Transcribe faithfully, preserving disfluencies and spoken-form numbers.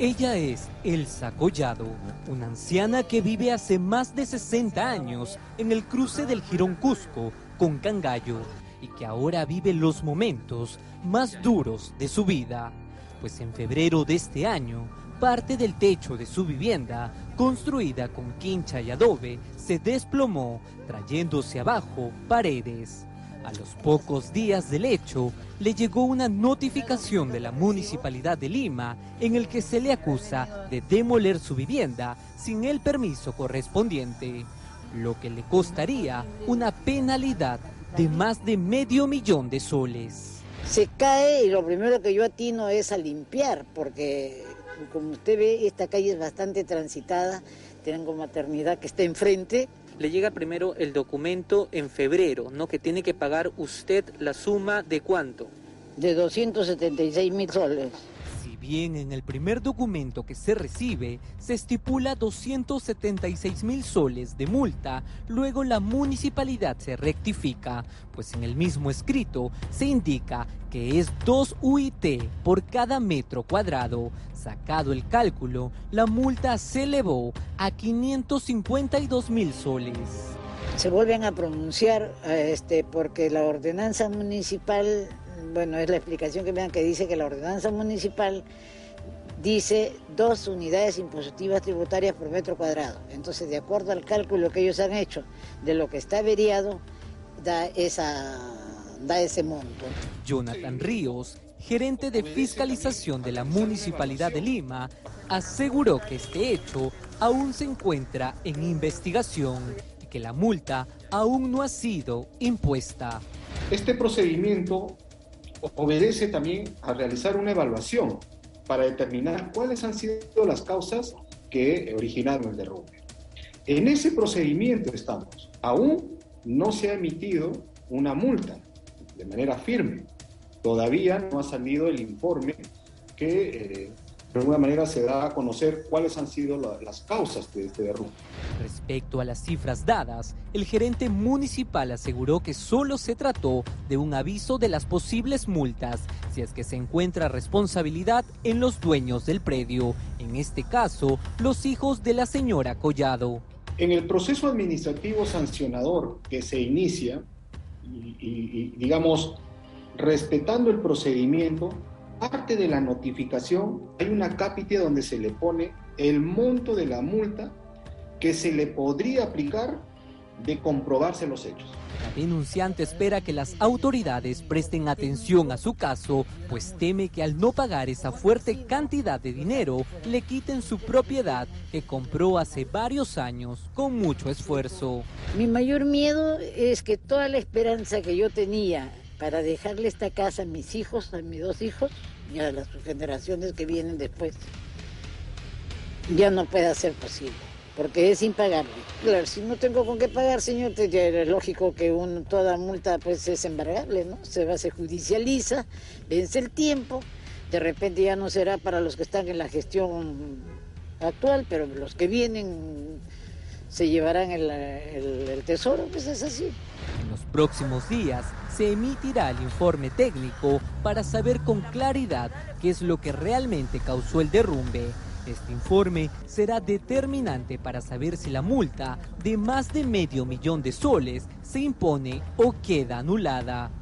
Ella es Elsa Collado, una anciana que vive hace más de sesenta años en el cruce del Jirón Cusco con Cangallo y que ahora vive los momentos más duros de su vida, pues en febrero de este año parte del techo de su vivienda, construida con quincha y adobe, se desplomó, trayéndose abajo paredes. A los pocos días del hecho, le llegó una notificación de la Municipalidad de Lima en el que se le acusa de demoler su vivienda sin el permiso correspondiente, lo que le costaría una penalidad de más de medio millón de soles. Se cae y lo primero que yo atino es a limpiar, porque como usted ve, esta calle es bastante transitada, tengo maternidad que está enfrente. Le llega primero el documento en febrero, ¿no? Que tiene que pagar usted la suma de ¿cuánto? De doscientos setenta y seis mil soles. Si bien en el primer documento que se recibe se estipula doscientos setenta y seis mil soles de multa, luego la municipalidad se rectifica, pues en el mismo escrito se indica que es dos U I T por cada metro cuadrado. Sacado el cálculo, la multa se elevó a quinientos cincuenta y dos mil soles. Se vuelven a pronunciar este, porque la ordenanza municipal, bueno, es la explicación que me dan, que dice que la ordenanza municipal dice dos unidades impositivas tributarias por metro cuadrado. Entonces, de acuerdo al cálculo que ellos han hecho de lo que está averiado, da, esa, da ese monto. Jonathan Ríos, gerente de fiscalización de la Municipalidad de Lima, aseguró que este hecho aún se encuentra en investigación y que la multa aún no ha sido impuesta. Este procedimiento obedece también a realizar una evaluación para determinar cuáles han sido las causas que originaron el derrumbe. En ese procedimiento estamos. Aún no se ha emitido una multa de manera firme. Todavía no ha salido el informe que eh, de alguna manera se da a conocer cuáles han sido la, las causas de este derrumbe. Respecto a las cifras dadas, el gerente municipal aseguró que solo se trató de un aviso de las posibles multas, si es que se encuentra responsabilidad en los dueños del predio, en este caso, los hijos de la señora Collado. En el proceso administrativo sancionador que se inicia, y, y, y digamos, respetando el procedimiento, parte de la notificación hay una cápita donde se le pone el monto de la multa que se le podría aplicar de comprobarse los hechos. La denunciante espera que las autoridades presten atención a su caso, pues teme que al no pagar esa fuerte cantidad de dinero le quiten su propiedad que compró hace varios años con mucho esfuerzo. Mi mayor miedo es que toda la esperanza que yo tenía para dejarle esta casa a mis hijos, a mis dos hijos y a las generaciones que vienen después, ya no pueda ser posible, porque es impagable. Claro, si no tengo con qué pagar, señor, es lógico que uno, toda multa pues es embargable, ¿no? Se va, se judicializa, vence el tiempo, de repente ya no será para los que están en la gestión actual, pero los que vienen se llevarán el, el, el tesoro, pues es así. En los próximos días se emitirá el informe técnico para saber con claridad qué es lo que realmente causó el derrumbe. Este informe será determinante para saber si la multa de más de medio millón de soles se impone o queda anulada.